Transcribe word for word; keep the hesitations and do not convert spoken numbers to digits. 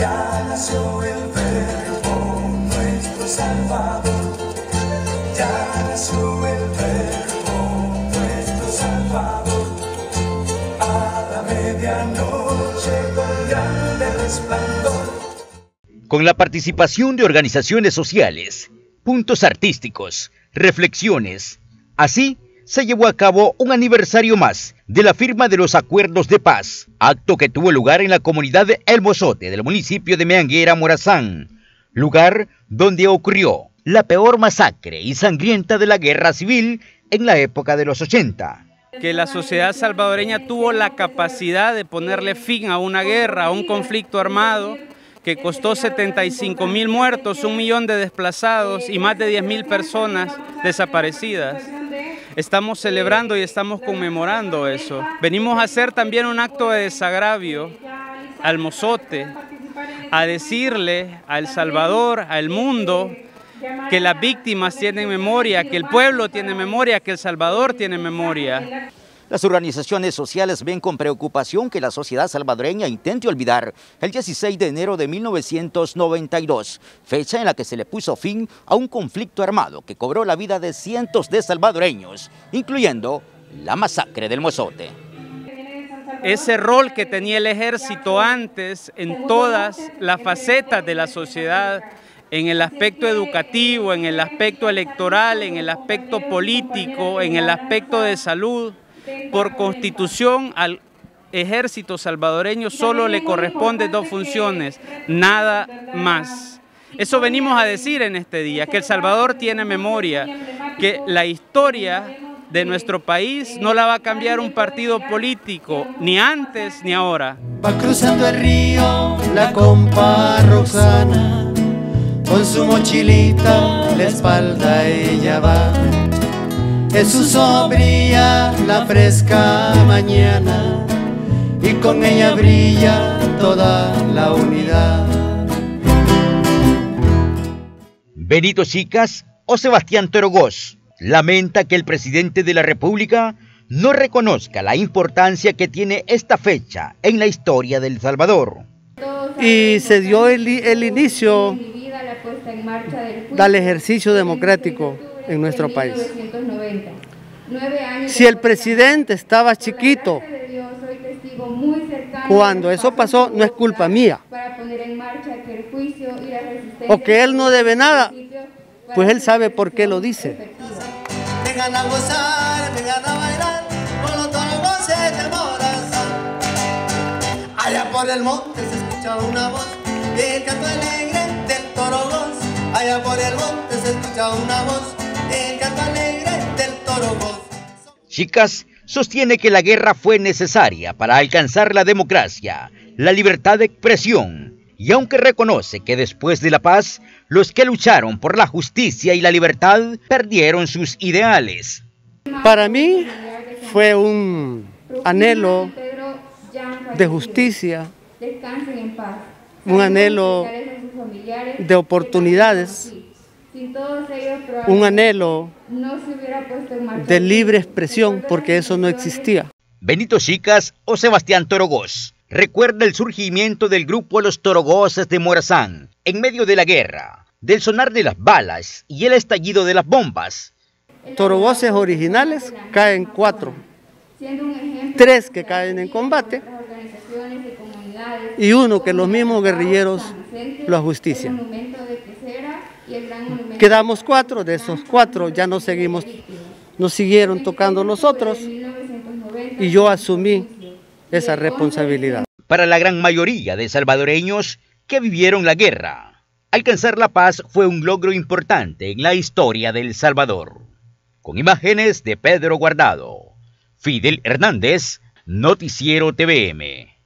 Ya nació el verbo, nuestro Salvador. Ya nació el verbo, nuestro Salvador. A la medianoche con grande resplandor. Con la participación de organizaciones sociales, puntos artísticos, reflexiones, así se llevó a cabo un aniversario más de la firma de los Acuerdos de Paz, acto que tuvo lugar en la comunidad de El Mozote del municipio de Meanguera, Morazán, lugar donde ocurrió la peor masacre y sangrienta de la guerra civil en la época de los ochenta. Que la sociedad salvadoreña tuvo la capacidad de ponerle fin a una guerra, a un conflicto armado, que costó setenta y cinco mil muertos, un millón de desplazados y más de diez mil personas desaparecidas. Estamos celebrando y estamos conmemorando eso. Venimos a hacer también un acto de desagravio al mozote, a decirle a El Salvador, al mundo, que las víctimas tienen memoria, que el pueblo tiene memoria, que El Salvador tiene memoria. Las organizaciones sociales ven con preocupación que la sociedad salvadoreña intente olvidar el dieciséis de enero de mil novecientos noventa y dos, fecha en la que se le puso fin a un conflicto armado que cobró la vida de cientos de salvadoreños, incluyendo la masacre del Mozote. Ese rol que tenía el ejército antes en todas las facetas de la sociedad, en el aspecto educativo, en el aspecto electoral, en el aspecto político, en el aspecto de salud. Por constitución, al ejército salvadoreño solo le corresponden dos funciones, nada más. Eso venimos a decir en este día, que El Salvador tiene memoria, que la historia de nuestro país no la va a cambiar un partido político, ni antes ni ahora. Va cruzando el río la compa Roxana, con su mochilita la espalda ella va. Es su sombría la fresca mañana y con ella brilla toda la unidad. Benito Chicas o Sebastián Torogoz lamenta que el presidente de la República no reconozca la importancia que tiene esta fecha en la historia de El Salvador. Y se dio el, el inicio del ejercicio democrático en nuestro país. Si el presidente estaba chiquito cuando eso pasó, no es culpa mía. O que él no debe nada, pues él sabe por qué lo dice. Vengan a gozar, vengan a bailar con los Torogoces de Morazán. Allá por el monte se escucha una voz y el canto alegre del Torogoz. Allá por el monte se escucha una voz. Chicas sostiene que la guerra fue necesaria para alcanzar la democracia, la libertad de expresión, y aunque reconoce que después de la paz, los que lucharon por la justicia y la libertad perdieron sus ideales. Para mí fue un anhelo de justicia, un anhelo de oportunidades, un anhelo de libre expresión, porque eso no existía. Benito Chicas o Sebastián Torogoz recuerda el surgimiento del grupo Los Torogoces de Morazán en medio de la guerra, del sonar de las balas y el estallido de las bombas. Torogoces originales caen cuatro, tres que caen en combate y uno que los mismos guerrilleros lo ajustician. Quedamos cuatro, de esos cuatro ya no seguimos, nos siguieron tocando los otros y yo asumí esa responsabilidad. Para la gran mayoría de salvadoreños que vivieron la guerra, alcanzar la paz fue un logro importante en la historia de El Salvador. Con imágenes de Pedro Guardado, Fidel Hernández, Noticiero T V M.